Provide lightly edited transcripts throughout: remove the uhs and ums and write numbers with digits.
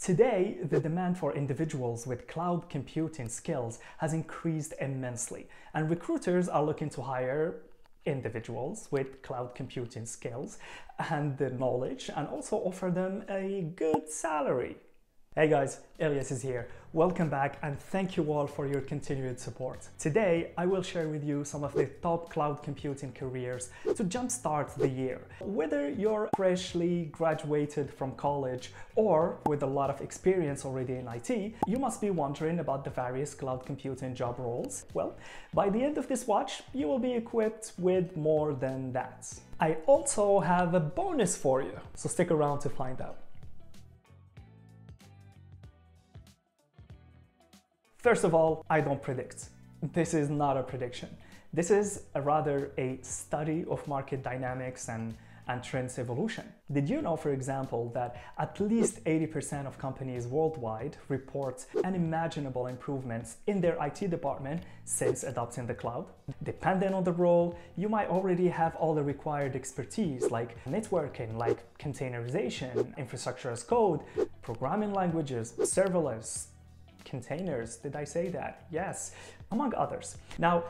Today, the demand for individuals with cloud computing skills has increased immensely, and recruiters are looking to hire individuals with cloud computing skills and the knowledge, and also offer them a good salary. Hey guys, Elias is here. Welcome back, and thank you all for your continued support. Today, I will share with you some of the top cloud computing careers to jumpstart the year. Whether you're freshly graduated from college or with a lot of experience already in IT, you must be wondering about the various cloud computing job roles. Well, by the end of this watch, you will be equipped with more than that. I also have a bonus for you, so stick around to find out. First of all, I don't predict. This is not a prediction. This is rather a study of market dynamics and trends evolution. Did you know, for example, that at least 80% of companies worldwide report unimaginable improvements in their IT department since adopting the cloud? Depending on the role, you might already have all the required expertise like networking, like containerization, infrastructure as code, programming languages, serverless, containers, did I say that? Yes, among others. Now,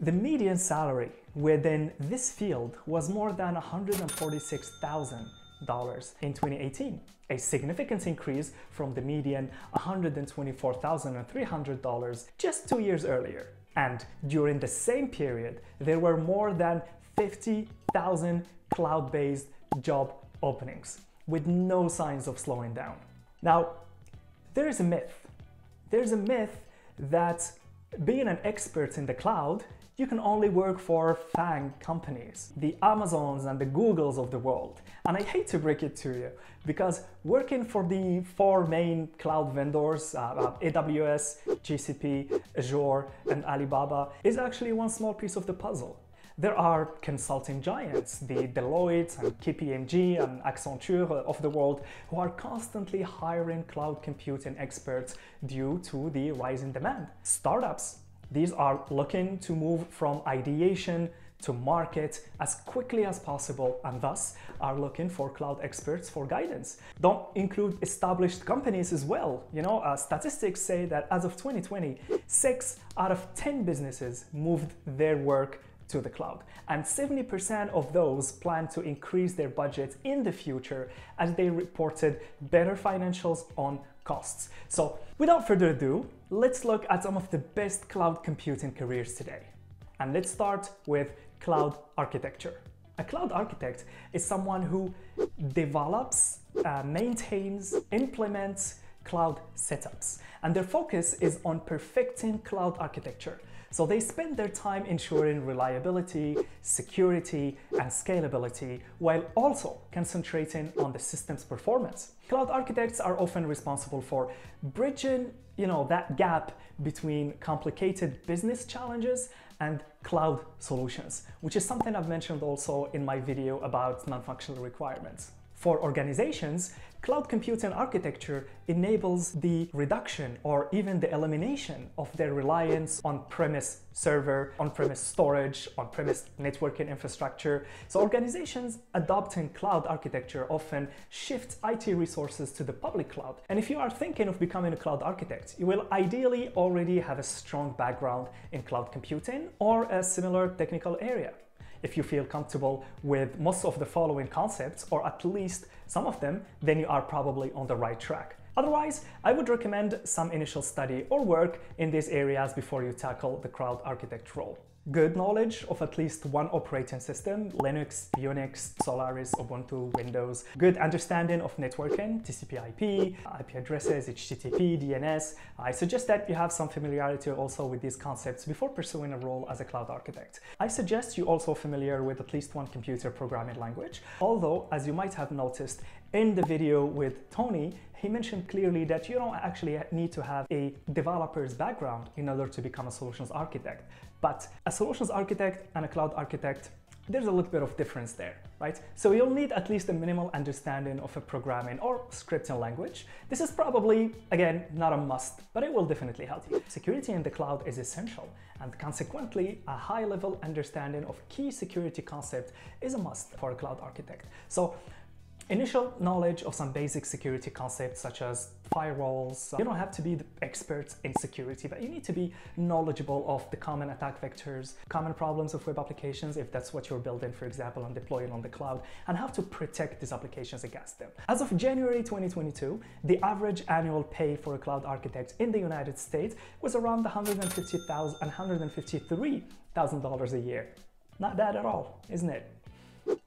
the median salary within this field was more than $146,000 in 2018, a significant increase from the median $124,300 just 2 years earlier. And during the same period, there were more than 50,000 cloud-based job openings with no signs of slowing down. Now, there is a myth. There's a myth that being an expert in the cloud, you can only work for FANG companies, the Amazons and the Googles of the world. And I hate to break it to you, because working for the four main cloud vendors, AWS, GCP, Azure, and Alibaba, is actually one small piece of the puzzle. There are consulting giants, the Deloitte and KPMG and Accenture of the world, who are constantly hiring cloud computing experts due to the rise in demand. Startups, these are looking to move from ideation to market as quickly as possible, and thus are looking for cloud experts for guidance. Don't include established companies as well. You know, statistics say that as of 2020, 6 out of 10 businesses moved their work to the cloud, and 70% of those plan to increase their budget in the future as they reported better financials on costs. So without further ado, let's look at some of the best cloud computing careers today. And let's start with cloud architecture. A cloud architect is someone who develops, maintains, implements cloud setups, and their focus is on perfecting cloud architecture. So they spend their time ensuring reliability, security, and scalability, while also concentrating on the system's performance. Cloud architects are often responsible for bridging, that gap between complicated business challenges and cloud solutions, which is something I've mentioned also in my video about non-functional requirements. For organizations, cloud computing architecture enables the reduction or even the elimination of their reliance on on-premise server, on-premise storage, on-premise networking infrastructure. So organizations adopting cloud architecture often shift IT resources to the public cloud. And if you are thinking of becoming a cloud architect, you will ideally already have a strong background in cloud computing or a similar technical area. If you feel comfortable with most of the following concepts, or at least some of them, then you are probably on the right track. Otherwise, I would recommend some initial study or work in these areas before you tackle the cloud architect role. Good knowledge of at least one operating system, Linux, Unix, Solaris, Ubuntu, Windows. Good understanding of networking, TCP/IP, IP addresses, HTTP, DNS. I suggest that you have some familiarity also with these concepts before pursuing a role as a cloud architect. I suggest you also familiar with at least one computer programming language. Although, as you might have noticed in the video with Tony, he mentioned clearly that you don't actually need to have a developer's background in order to become a solutions architect. But a solutions architect and a cloud architect, there's a little bit of difference there, right? So you'll need at least a minimal understanding of a programming or scripting language. This is probably, again, not a must, but it will definitely help you. Security in the cloud is essential, and consequently, a high-level understanding of key security concepts is a must for a cloud architect. So initial knowledge of some basic security concepts such as firewalls. You don't have to be the experts in security, but you need to be knowledgeable of the common attack vectors, common problems of web applications, if that's what you're building, for example, and deploying on the cloud, and how to protect these applications against them. As of January 2022, the average annual pay for a cloud architect in the United States was around $153,000 a year. Not bad at all, isn't it?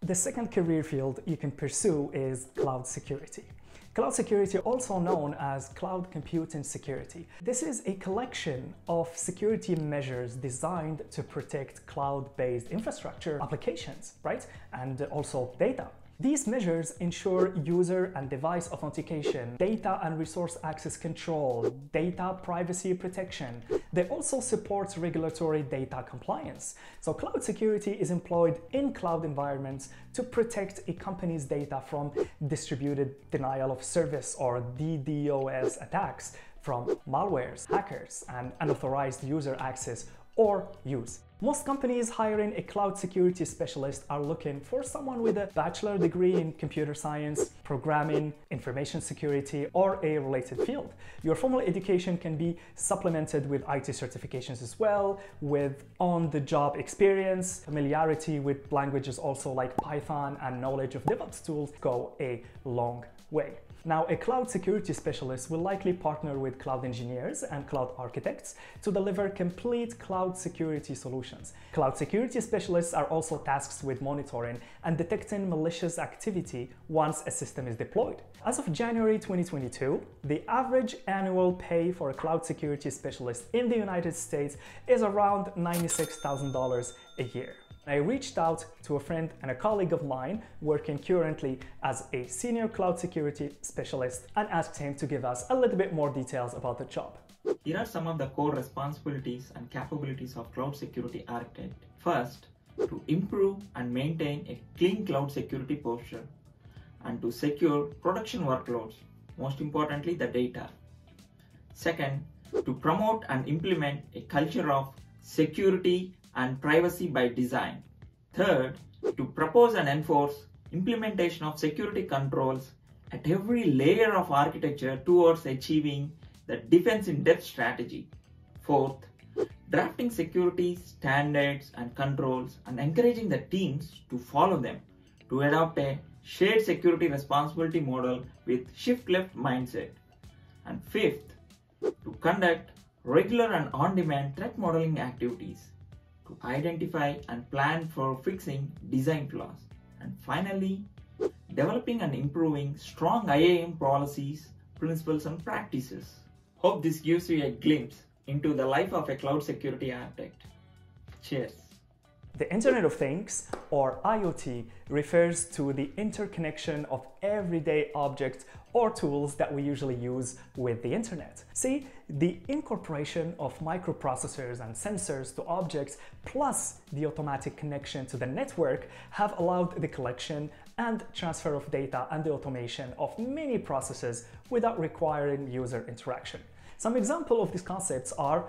The second career field you can pursue is cloud security. Cloud security, also known as cloud computing security. This is a collection of security measures designed to protect cloud-based infrastructure, applications, right? And also data. These measures ensure user and device authentication, data and resource access control, data privacy protection. They also support regulatory data compliance. So cloud security is employed in cloud environments to protect a company's data from distributed denial of service or DDoS attacks, from malwares, hackers, and unauthorized user access or use. Most companies hiring a cloud security specialist are looking for someone with a bachelor's degree in computer science, programming, information security, or a related field. Your formal education can be supplemented with IT certifications as well, with on-the-job experience, familiarity with languages also like Python, and knowledge of DevOps tools go a long way. Now, a cloud security specialist will likely partner with cloud engineers and cloud architects to deliver complete cloud security solutions. Cloud security specialists are also tasked with monitoring and detecting malicious activity once a system is deployed. As of January 2022, the average annual pay for a cloud security specialist in the United States is around $96,000 a year. I reached out to a friend and a colleague of mine working currently as a senior cloud security specialist and asked him to give us a little bit more details about the job. Here are some of the core responsibilities and capabilities of cloud security architect. First, to improve and maintain a clean cloud security posture and to secure production workloads, most importantly the data. Second, to promote and implement a culture of security and privacy by design. Third, to propose and enforce implementation of security controls at every layer of architecture towards achieving the defense in depth strategy. Fourth, drafting security standards and controls and encouraging the teams to follow them, to adopt a shared security responsibility model with shift left mindset. And fifth, to conduct regular and on-demand threat modeling activities, to identify and plan for fixing design flaws. And finally, developing and improving strong IAM policies, principles and practices. Hope this gives you a glimpse into the life of a cloud security architect. Cheers. The Internet of Things, or IoT, refers to the interconnection of everyday objects or tools that we usually use with the internet. See, the incorporation of microprocessors and sensors to objects, plus the automatic connection to the network, have allowed the collection and transfer of data and the automation of many processes without requiring user interaction. Some examples of these concepts are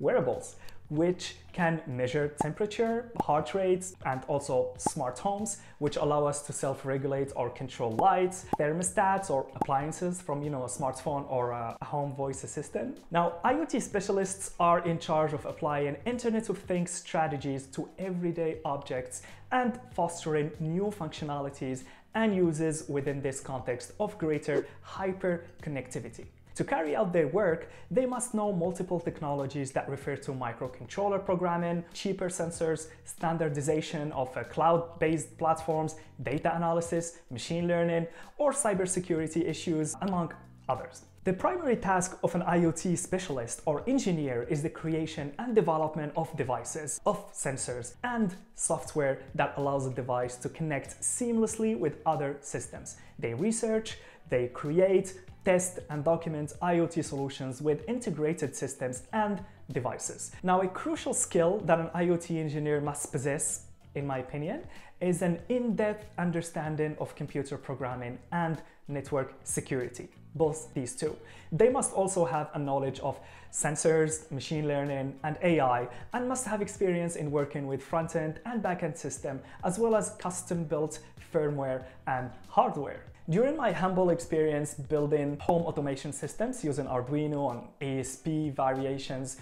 wearables, which can measure temperature, heart rates, and also smart homes, which allow us to self-regulate or control lights, thermostats, or appliances from, a smartphone or a home voice assistant. Now, IoT specialists are in charge of applying Internet of Things strategies to everyday objects and fostering new functionalities and uses within this context of greater hyper-connectivity. To carry out their work, they must know multiple technologies that refer to microcontroller programming, cheaper sensors, standardization of cloud-based platforms, data analysis, machine learning, or cybersecurity issues, among others. The primary task of an IoT specialist or engineer is the creation and development of devices, of sensors, and software that allows a device to connect seamlessly with other systems. They research, they create, test and document IoT solutions with integrated systems and devices. Now, a crucial skill that an IoT engineer must possess, in my opinion, is an in-depth understanding of computer programming and network security, both these two. They must also have a knowledge of sensors, machine learning, and AI, and must have experience in working with front-end and back-end system, as well as custom-built firmware and hardware. During my humble experience building home automation systems using Arduino and ESP variations,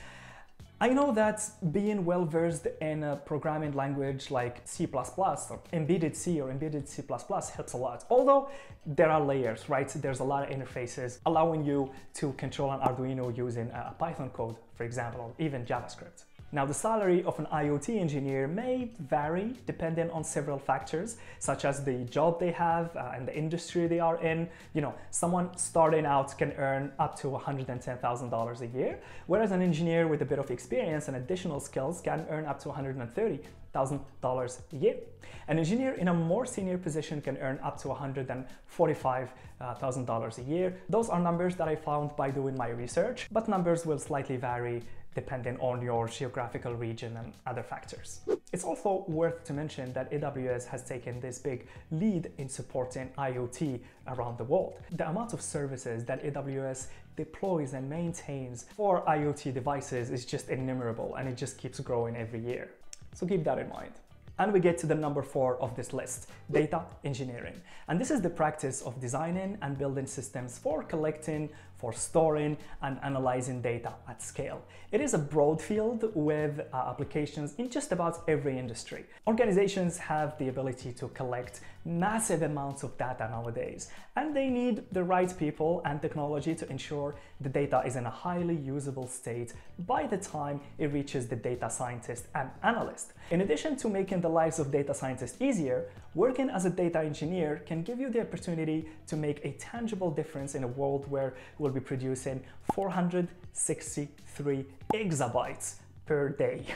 I know that being well-versed in a programming language like C++ or embedded C or embedded C++ helps a lot. Although there are layers, right? There's a lot of interfaces allowing you to control an Arduino using a Python code, for example, or even JavaScript. Now, the salary of an IoT engineer may vary depending on several factors, such as the job they have and the industry they are in. You know, someone starting out can earn up to $110,000 a year, whereas an engineer with a bit of experience and additional skills can earn up to $130,000 a year. An engineer in a more senior position can earn up to $145,000 a year. Those are numbers that I found by doing my research, but numbers will slightly vary depending on your geographical region and other factors. It's also worth to mention that AWS has taken this big lead in supporting IoT around the world. The amount of services that AWS deploys and maintains for IoT devices is just innumerable, and it just keeps growing every year. So keep that in mind. And we get to the number 4 of this list, data engineering. And this is the practice of designing and building systems for collecting, for storing, and analyzing data at scale. It is a broad field with applications in just about every industry. Organizations have the ability to collect massive amounts of data nowadays, and they need the right people and technology to ensure the data is in a highly usable state by the time it reaches the data scientist and analyst. In addition to making the lives of data scientists easier, working as a data engineer can give you the opportunity to make a tangible difference in a world where we'll be producing 463 exabytes per day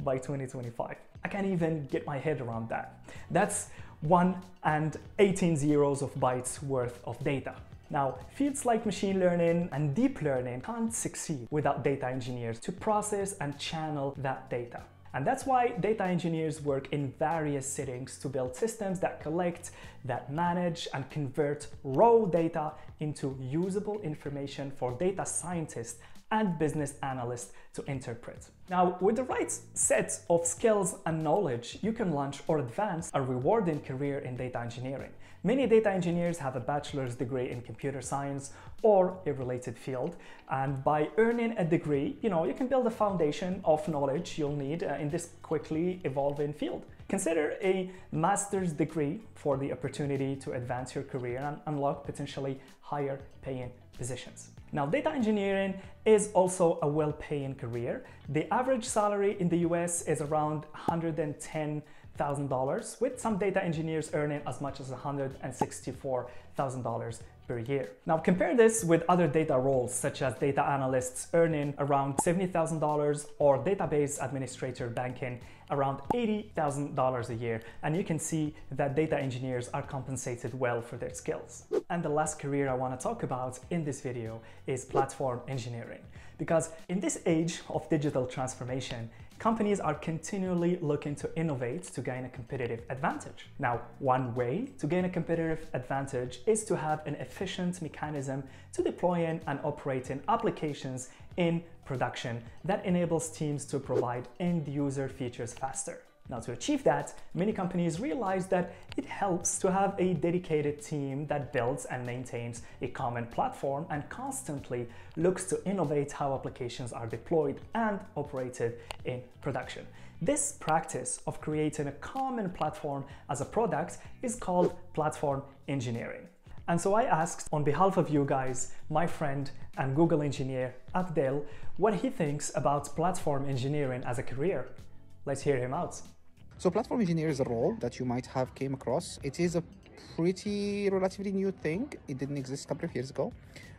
by 2025. I can't even get my head around that. That's 1 and 18 zeros of bytes worth of data. Now, fields like machine learning and deep learning can't succeed without data engineers to process and channel that data. And that's why data engineers work in various settings to build systems that collect, that manage, and convert raw data into usable information for data scientists and business analysts to interpret. Now, with the right set of skills and knowledge, you can launch or advance a rewarding career in data engineering. Many data engineers have a bachelor's degree in computer science or a related field, and by earning a degree, you know, you can build a foundation of knowledge you'll need in this quickly evolving field. Consider a master's degree for the opportunity to advance your career and unlock potentially higher paying positions. Now, data engineering is also a well-paying career. The average salary in the US is around $110,000, with some data engineers earning as much as $164,000 per year. Now, compare this with other data roles, such as data analysts earning around $70,000 or database administrator banking around $80,000 a year, and you can see that data engineers are compensated well for their skills. And the last career I want to talk about in this video is platform engineering, because in this age of digital transformation, companies are continually looking to innovate to gain a competitive advantage. Now, one way to gain a competitive advantage is to have an efficient mechanism to deploying and operating applications in production that enables teams to provide end-user features faster. Now, to achieve that, many companies realize that it helps to have a dedicated team that builds and maintains a common platform and constantly looks to innovate how applications are deployed and operated in production. This practice of creating a common platform as a product is called platform engineering. And so I asked, on behalf of you guys, my friend and Google engineer Abdel, what he thinks about platform engineering as a career. Let's hear him out. So platform engineer is a role that you might have came across. It is a pretty relatively new thing. It didn't exist a couple of years ago,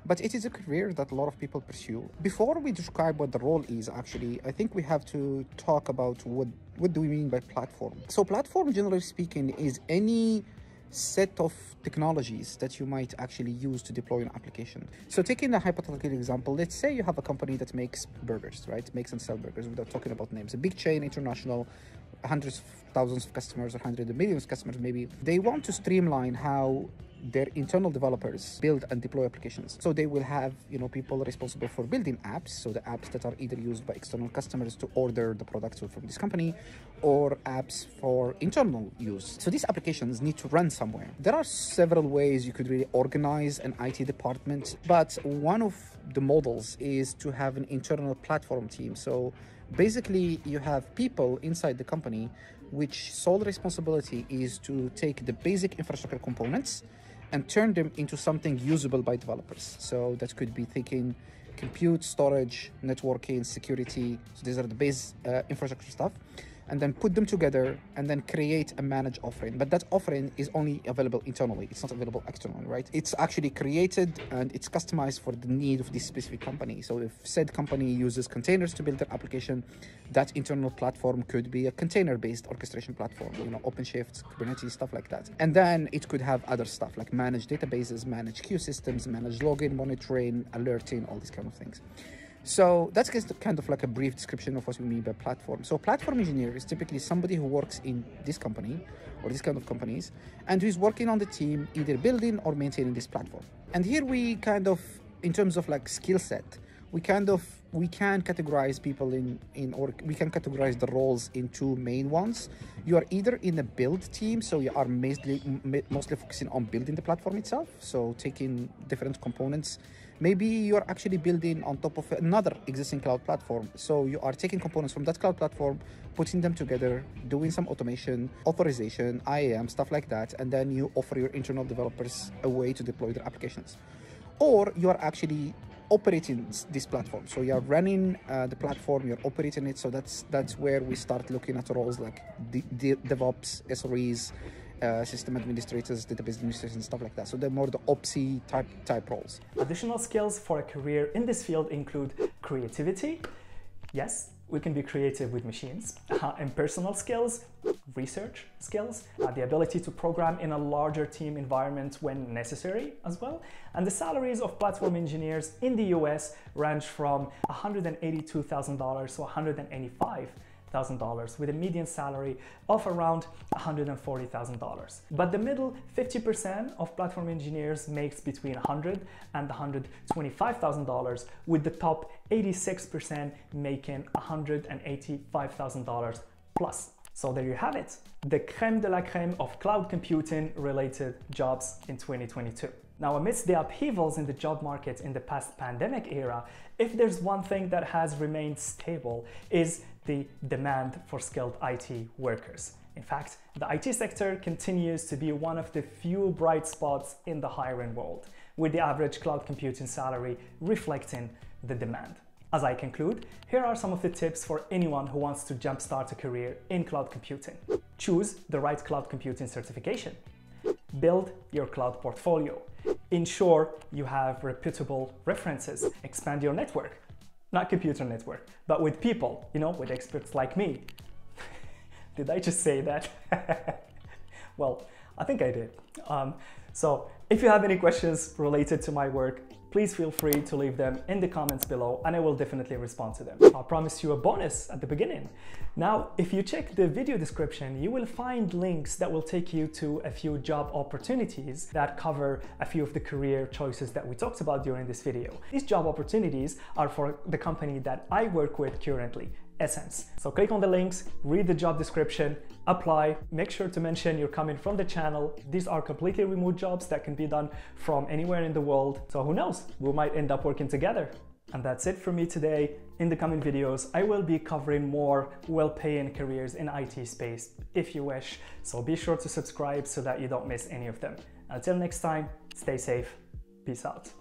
but it is a career that a lot of people pursue. Before we describe what the role is, actually, I think we have to talk about what do we mean by platform. So platform, generally speaking, is any set of technologies that you might actually use to deploy an application. So taking a hypothetical example, let's say you have a company that makes burgers, right? Makes and sells burgers without talking about names. A big chain, international, hundreds of thousands of customers or hundreds of millions of customers maybe. They want to streamline how their internal developers build and deploy applications. So they will have, you know, people responsible for building apps. So the apps that are either used by external customers to order the products from this company, or apps for internal use. So these applications need to run somewhere. There are several ways you could really organize an IT department, but one of the models is to have an internal platform team. So basically you have people inside the company which sole responsibility is to take the basic infrastructure components and turn them into something usable by developers. So that could be thinking compute, storage, networking, security. So these are the base infrastructure stuff, and then put them together and then create a managed offering. But that offering is only available internally. It's not available externally, right? It's actually created and it's customized for the need of this specific company. So if said company uses containers to build their application, that internal platform could be a container-based orchestration platform, you know, OpenShift, Kubernetes, stuff like that. And then it could have other stuff like managed databases, managed queue systems, managed login, monitoring, alerting, all these kind of things. So that's kind of like a brief description of what we mean by platform. So platform engineer is typically somebody who works in this company or this kind of companies and who's working on the team, either building or maintaining this platform. And here we kind of, in terms of like skill set, we can categorize people or we can categorize the roles in two main ones. You are either in a build team, so you are mostly focusing on building the platform itself, so taking different components. Maybe you're actually building on top of another existing cloud platform, so you are taking components from that cloud platform, putting them together, doing some automation, authorization, IAM, stuff like that, and then you offer your internal developers a way to deploy their applications. Or you are actually operating this platform, so you're running the platform, you're operating it. So that's where we start looking at roles like DevOps, SREs, system administrators, database administrators, and stuff like that. So they're more the OPSI type roles. Additional skills for a career in this field include creativity. Yes, we can be creative with machines. And personal skills, research skills, the ability to program in a larger team environment when necessary as well. And the salaries of platform engineers in the US range from $182,000 to $185,000, with a median salary of around $140,000. But the middle 50% of platform engineers makes between $100,000 and $125,000, with the top 86% making $185,000 plus. So there you have it, the crème de la crème of cloud computing related jobs in 2022. Now, amidst the upheavals in the job market in the past pandemic era, if there's one thing that has remained stable is the demand for skilled IT workers. In fact, the IT sector continues to be one of the few bright spots in the hiring world, with the average cloud computing salary reflecting the demand. As I conclude, here are some of the tips for anyone who wants to jumpstart a career in cloud computing. Choose the right cloud computing certification. Build your cloud portfolio. Ensure you have reputable references. Expand your network. Not computer network, but with people, you know, with experts like me. Did I just say that? Well, I think I did. So if you have any questions related to my work, please feel free to leave them in the comments below and I will definitely respond to them. I promised you a bonus at the beginning. Now, if you check the video description, you will find links that will take you to a few job opportunities that cover a few of the career choices that we talked about during this video. These job opportunities are for the company that I work with currently, Essence. So click on the links, read the job description, apply, make sure to mention you're coming from the channel. These are completely remote jobs that can be done from anywhere in the world. So who knows, we might end up working together. And that's it for me today. In the coming videos, I will be covering more well-paying careers in IT space, if you wish. So be sure to subscribe so that you don't miss any of them. Until next time, stay safe. Peace out.